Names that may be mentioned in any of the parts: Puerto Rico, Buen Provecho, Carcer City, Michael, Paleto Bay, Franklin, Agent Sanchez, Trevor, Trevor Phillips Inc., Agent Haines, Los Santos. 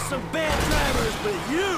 be some bad drivers, but you!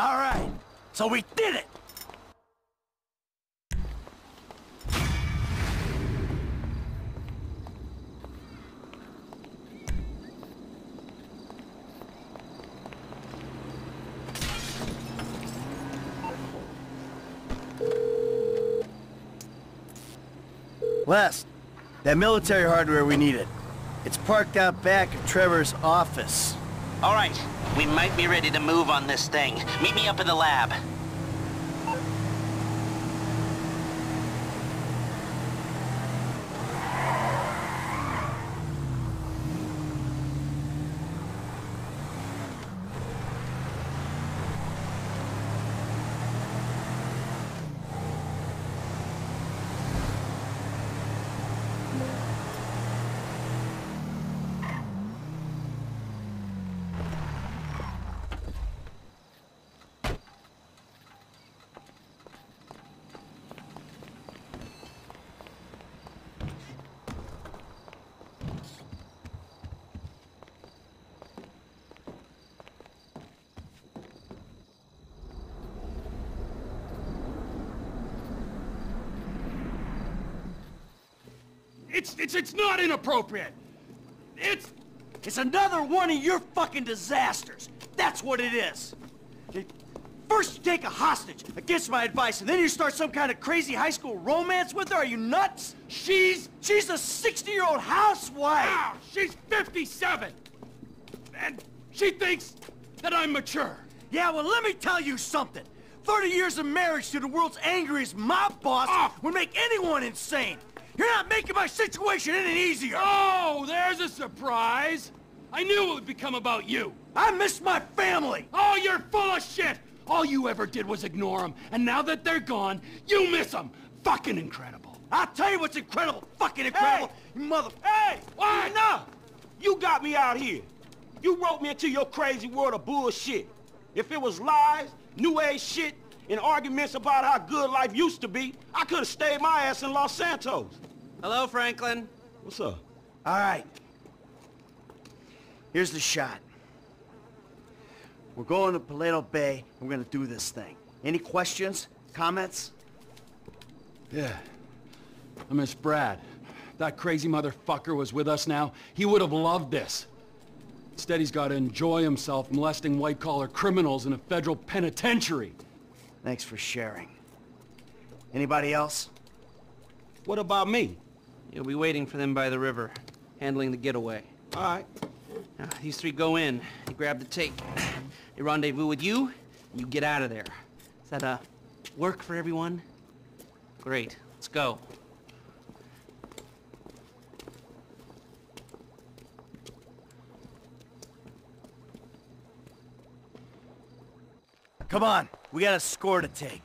All right, so we did it! Les, that military hardware we needed. It's parked out back at Trevor's office. All right, we might be ready to move on this thing. Meet me up in the lab. It's not inappropriate! It's another one of your fucking disasters! That's what it is! First you take a hostage against my advice, and then you start some kind of crazy high school romance with her? Are you nuts? She's a 60-year-old housewife! Wow, she's 57! And she thinks that I'm mature! Yeah, well, let me tell you something! 30 years of marriage to the world's angriest mob boss would make anyone insane! You're not making my situation any easier! Oh, there's a surprise! I knew it would become about you! I miss my family! Oh, you're full of shit! All you ever did was ignore them, and now that they're gone, you miss them! Fucking incredible! I'll tell you what's incredible! Fucking incredible! Hey! Mother... Hey! What? Enough! You got me out here! You wrote me into your crazy world of bullshit! If it was lies, new age shit, and arguments about how good life used to be, I could've stayed my ass in Los Santos! Hello, Franklin. What's up? All right. Here's the shot. We're going to Paleto Bay, and we're gonna do this thing. Any questions? Comments? Yeah. I miss Brad. That crazy motherfucker was with us now. He would have loved this. Instead, he's gotta enjoy himself molesting white-collar criminals in a federal penitentiary. Thanks for sharing. Anybody else? What about me? You'll be waiting for them by the river, handling the getaway. All right. Now, these three go in, you grab the tape, they rendezvous with you, and you get out of there. Does that, work for everyone? Great. Let's go. Come on. We got a score to take.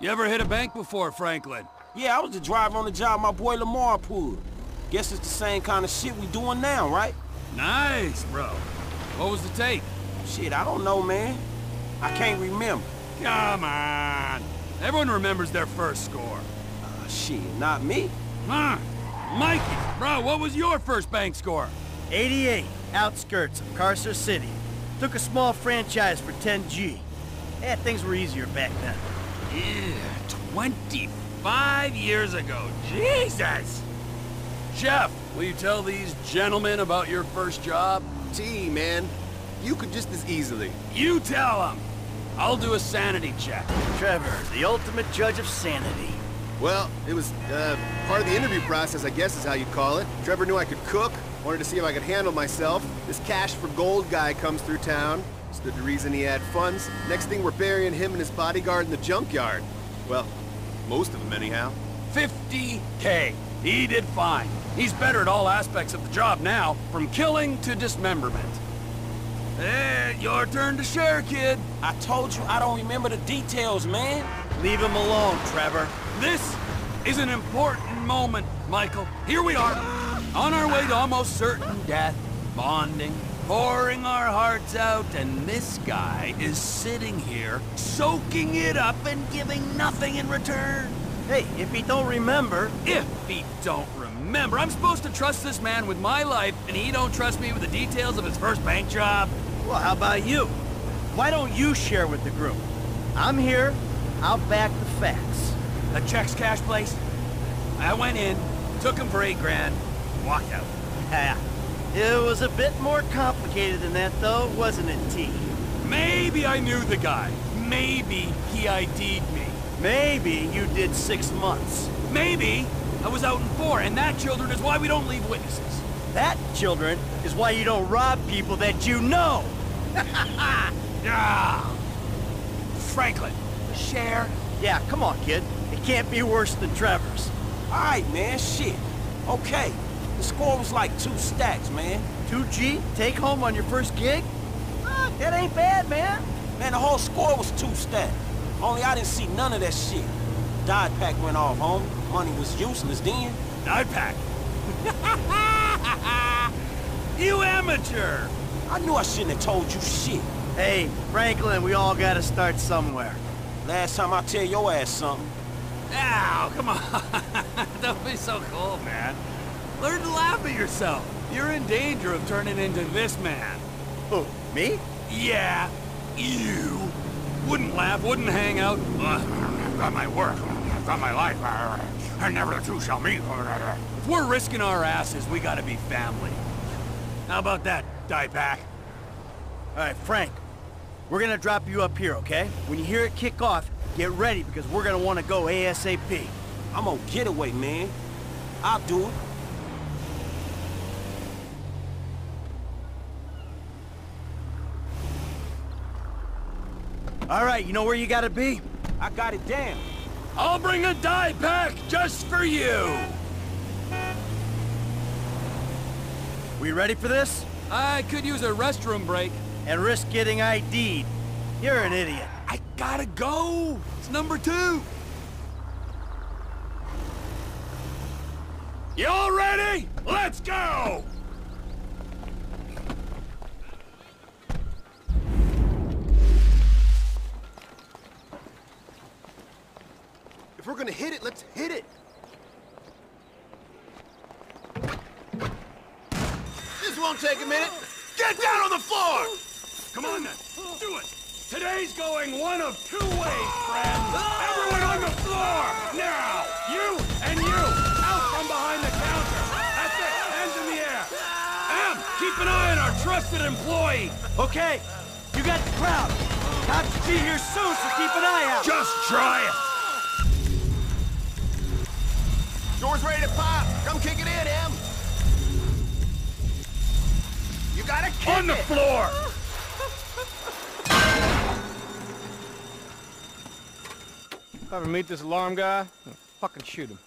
You ever hit a bank before, Franklin? Yeah, I was the driver on the job my boy Lamar pulled. Guess it's the same kind of shit we doing now, right? Nice, bro. What was the tape? Shit, I don't know, man. I can't remember. Come on. Everyone remembers their first score. Shit, not me. Huh. Mikey, bro, what was your first bank score? 88, outskirts of Carcer City. Took a small franchise for 10G. Yeah, things were easier back then. Yeah, 25 years ago. Jesus! Jeff, will you tell these gentlemen about your first job? T, man. You could just as easily. You tell them! I'll do a sanity check. Trevor, the ultimate judge of sanity. Well, it was, part of the interview process, I guess is how you'd call it. Trevor knew I could cook, wanted to see if I could handle myself. This cash for gold guy comes through town. The reason he had funds. Next thing, we're burying him and his bodyguard in the junkyard. Well, most of them anyhow. 50K. He did fine. He's better at all aspects of the job now, from killing to dismemberment. Hey, your turn to share, kid. I told you I don't remember the details, man. Leave him alone, Trevor. This is an important moment, Michael. Here we are, on our way to almost certain death, bonding, pouring our hearts out, and this guy is sitting here, soaking it up and giving nothing in return. Hey, if he don't remember... If he don't remember... Remember, I'm supposed to trust this man with my life, and he don't trust me with the details of his first bank job. Well, how about you? Why don't you share with the group? I'm here. I'll back the facts. The checks cash place? I went in, took him for $8 grand, walked out. Yeah. It was a bit more complicated than that, though, wasn't it, T? Maybe I knew the guy. Maybe he ID'd me. Maybe you did 6 months. Maybe I was out in 4, and that, children, is why we don't leave witnesses. That, children, is why you don't rob people that you know. Yeah. Franklin, share? Yeah, come on, kid. It can't be worse than Trevor's. All right, man, shit. Okay. The score was like 2 stacks, man. 2G? Take home on your first gig? That ain't bad, man. Man, the whole score was 2 stacks. Only I didn't see none of that shit. Dod pack went off, homie. Money was useless then. Dod pack? You amateur! I knew I shouldn't have told you shit. Hey, Franklin, we all gotta start somewhere. Last time I tell your ass something. Ow, come on. Don't be so cold, man. Learn to laugh at yourself. You're in danger of turning into this man. Who, me? Yeah, you. Wouldn't laugh, wouldn't hang out. I've got my work, I've got my life, and never the two shall meet. If we're risking our asses, we gotta be family. How about that, die pack? All right, Frank, we're gonna drop you up here, okay? When you hear it kick off, get ready, because we're gonna wanna go ASAP. I'm on getaway, man. I'll do it. All right, you know where you gotta be? I got it down. I'll bring a die pack just for you. We ready for this? I could use a restroom break. And risk getting ID'd. You're an idiot. I gotta go. It's number 2. You all ready? Let's go. If we're gonna hit it, let's hit it! This won't take a minute! Get down on the floor! Come on then, do it! Today's going one of 2 ways, friends! Everyone on the floor! Now! You and you! Out from behind the counter! That's it! Hands in the air! Em, keep an eye on our trusted employee! Okay, you got the crowd! Cops should be here soon, so keep an eye out! Just try it! Door's ready to pop! Come kick it in, Em! You gotta kick it! On the floor! If I ever meet this alarm guy, I'll fucking shoot him.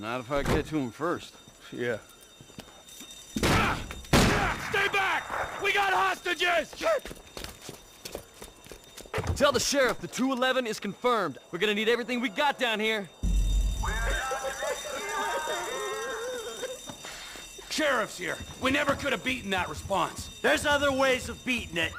Not if I get to him first. Yeah. Stay back! We got hostages! Shit. Tell the sheriff the 211 is confirmed. We're gonna need everything we got down here. Sheriff's here. We never could have beaten that response. There's other ways of beating it.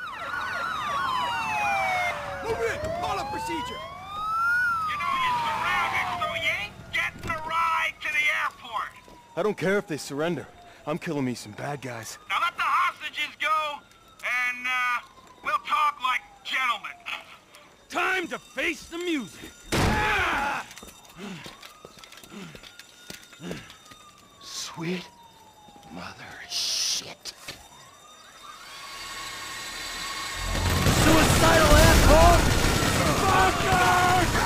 Move in! Follow procedure! You know you're surrounded, so you ain't getting a ride to the airport. I don't care if they surrender. I'm killing me some bad guys. Now let the hostages go, and we'll talk like gentlemen. Time to face the music. Ah! Sweet. Mother shit. Suicidal asshole! Fucker!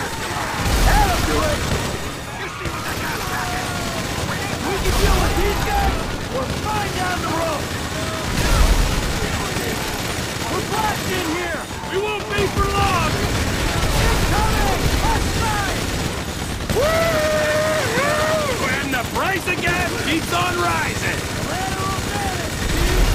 That'll do it! You see what the guy's happening? We can deal with these guys! We're fine down the road! We're blocked in here! We won't be for long! Incoming! Outside! Woo-hoo! And the price again keeps on rising! Lateral damage!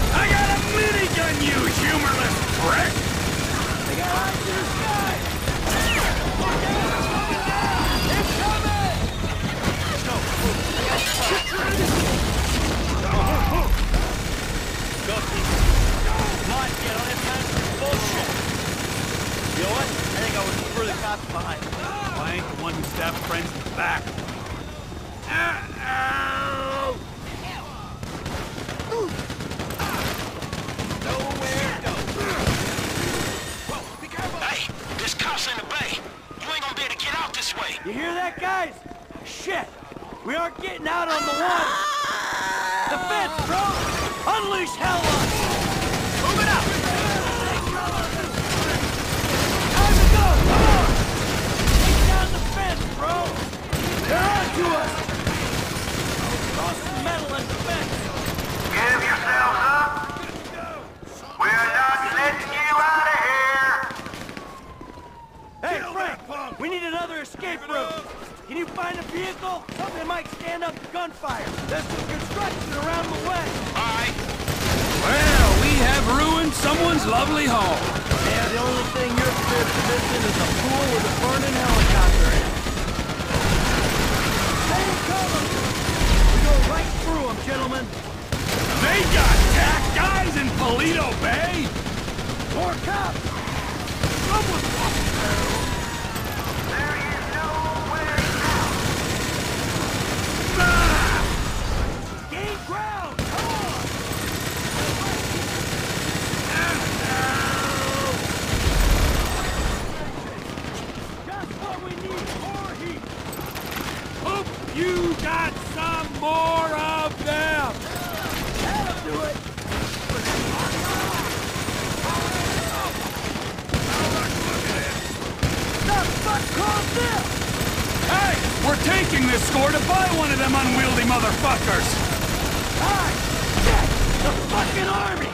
getting out on the water! The fence, bro! Unleash hell on me! Move it up! Time to go! Come on! Take down the fence, bro! They're on to us! Toss some metal at the fence! Give yourselves up! We're not letting you out of here! Hey, Frank! We need another escape route! Can you find a vehicle? Something might stand up to gunfire. There's some construction around the way. Aye. Well, we have ruined someone's lovely home. Yeah, the only thing you're supposed to mention is a pool with a burning helicopter in it. Stay calm. We go right through them, gentlemen. They got tacked eyes in Paleto Bay. More cops. Someone's walking through. There he is. Gain ground! Come on! Just what we need, more heat! Hope you got some more of them! That'll do it! The fuck caused this? Hey! We're taking this score to buy one of them unwieldy motherfuckers! Hi! Shit! The fucking army!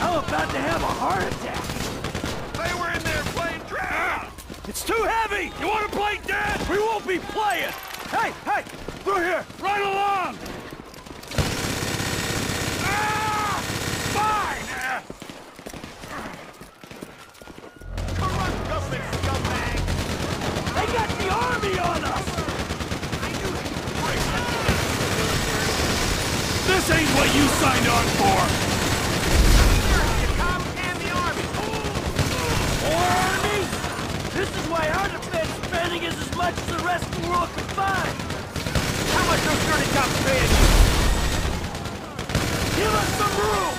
I'm about to have a heart attack! They were in there playing draft! It's too heavy! You wanna play dead? We won't be playing! Hey! Hey! Through here! Right along! Ah! Fine! Corrupt government scumbag! They got the army on us! This ain't what you signed on for! The cops and the army! Army? This is why our defense spending is as much as the rest of the world can find! How much those dirty cops paying you? Give us some room!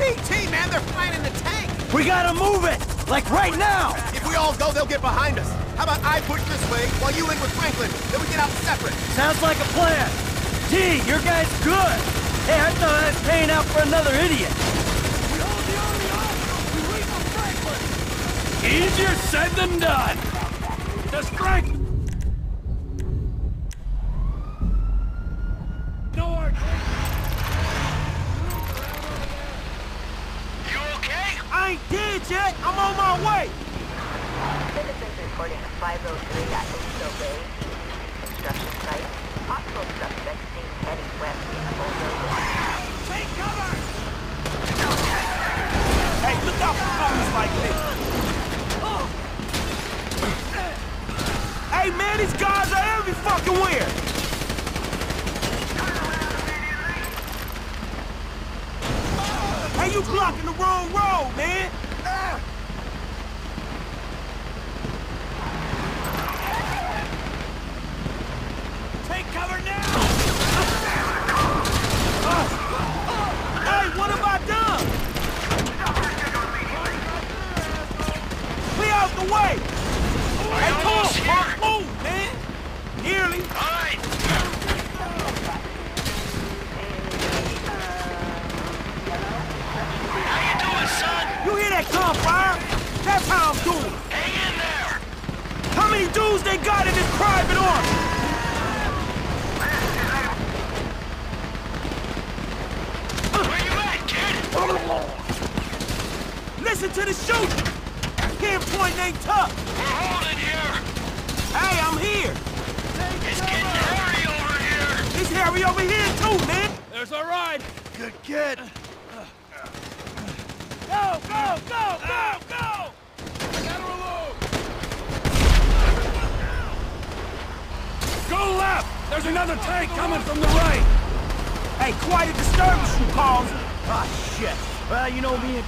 T, man! They're finding the tank! We gotta move it! Like right now! If we all go, they'll get behind us. How about I push this way while you in with Franklin, then we get out separate? Sounds like a plan. Gee, your guy's good. Hey, I thought I was paying out for another idiot. We hold the army off, we wait for Franklin. Easier said than done. The strike. I'm on my way! Citizens reporting a 503 at Paleto Bay construction site. Possible suspects seen heading west in the bulldozer. Take cover! Hey, look out for problems like this! Hey man, these guys are every fucking where! Turn around immediately! Hey, you blocking the wrong road, man!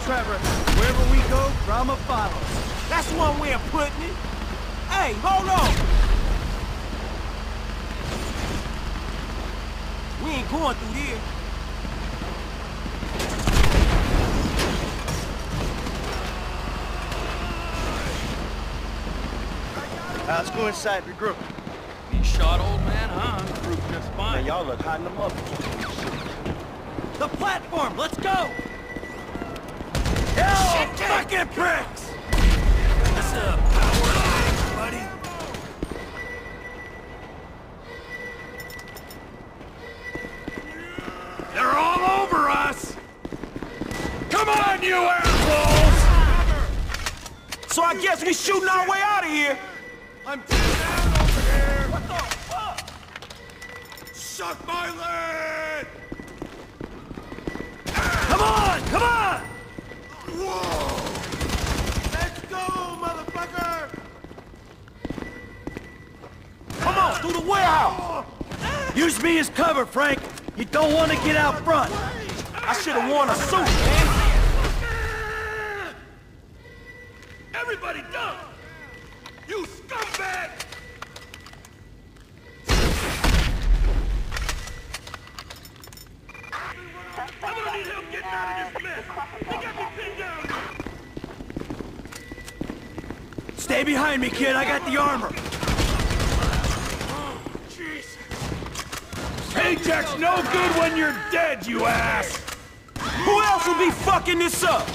Trevor, wherever we go, drama follows. That's one way of putting it. Hey, hold on! We ain't going through here. Let's go inside, regroup. He shot old man, huh? Grouped just fine. Y'all are hiding them up. The platform, let's go! Hell, fucking pricks! That's a power line, buddy. They're all over us! Come on, you assholes! So I guess we shooting our way out of here. I'm dead down over here! What the fuck? Suck my lead! Come on! Come on! Whoa! Let's go, motherfucker! Come on, through the warehouse! Use me as cover, Frank! You don't want to get out front! I should have worn a suit, man! Everybody duck! You scumbag! I'm gonna need help getting out of this mess! They got me pinned down! Stay behind me, kid. I got the armor. Oh, Jesus. Paycheck's no good when you're dead, you ass! Who else will be fucking this up?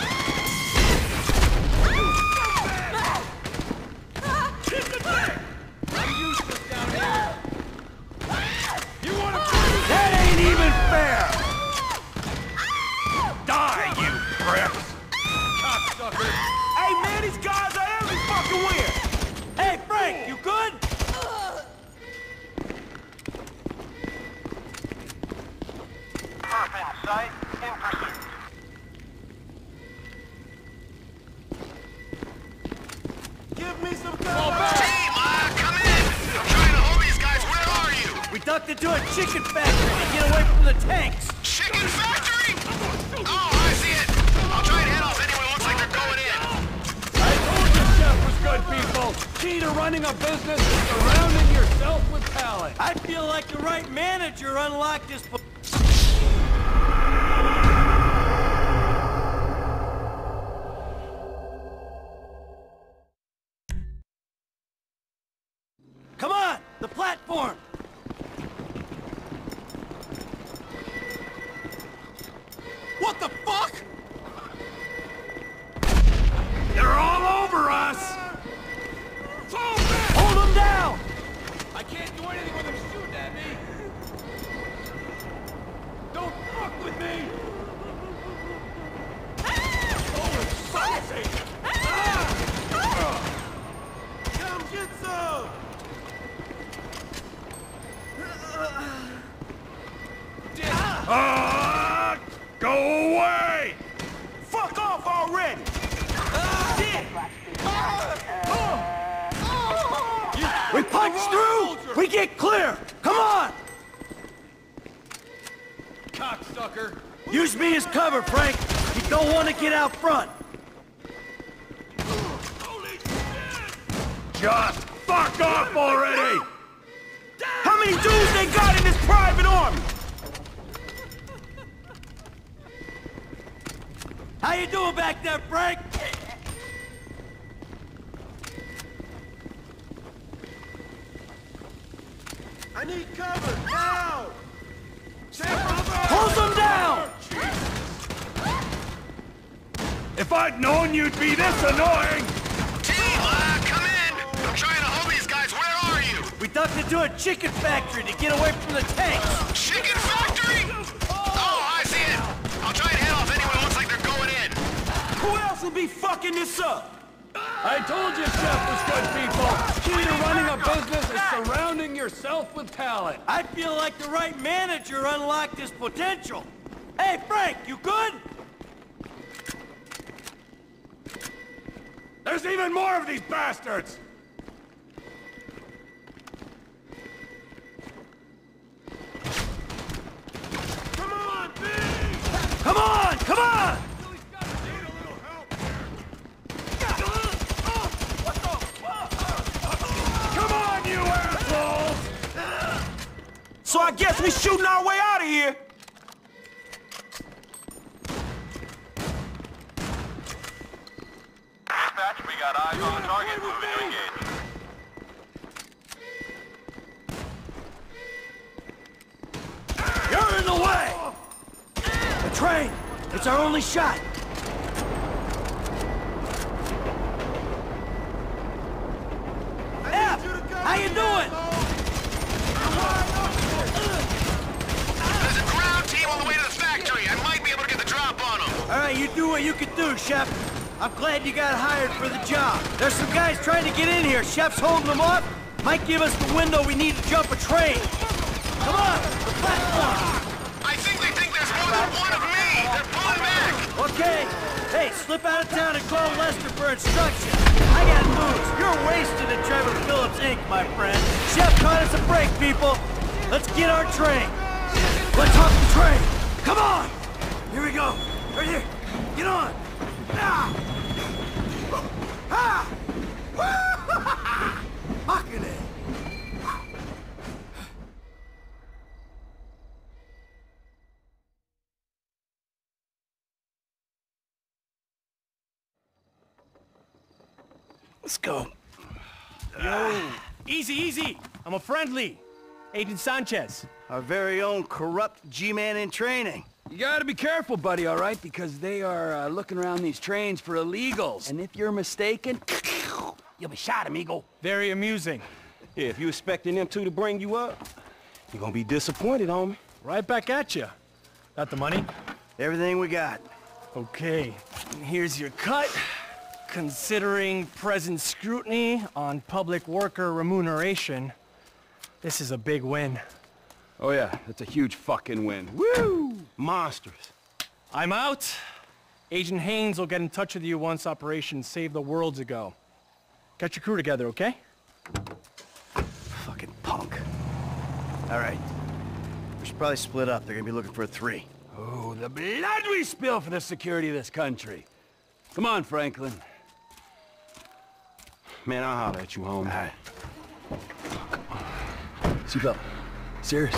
It's our only shot. F, how you doing? There's a ground team on the way to the factory. I might be able to get the drop on them. All right, you do what you can do, Shep. I'm glad you got hired for the job. There's some guys trying to get in here. Shep's holding them up. Might give us the window we need to jump a train. Come on, the platform! I think they think there's more than one of me! They're pulling back! Okay, hey, slip out of town and call Lester for instructions. I got news. You're wasted at Trevor Phillips Inc., my friend. Chef caught us a break, people. Let's get our train. Let's hop the train! Come on! Here we go. Right here. Get on! Ah! Ah! Woo! Mocking it! Let's go. Yo. Easy, easy. I'm a friendly. Agent Sanchez. Our very own corrupt G-man in training. You gotta be careful, buddy, all right? Because they are looking around these trains for illegals. And if you're mistaken, you'll be shot, amigo. Very amusing. Yeah, if you expecting them two to bring you up, you're gonna be disappointed, homie. Right back at you. Got the money? Everything we got. Okay. And here's your cut. Considering present scrutiny on public worker remuneration, this is a big win. Oh yeah, that's a huge fucking win. Woo! Monsters. I'm out. Agent Haines will get in touch with you once Operation Save the World's ago. Get your crew together, okay? Fucking punk. All right. We should probably split up. They're gonna be looking for a three. Oh, the blood we spill for the security of this country. Come on, Franklin. Man, I'll holler at you home. All right. Seatbelt. Serious.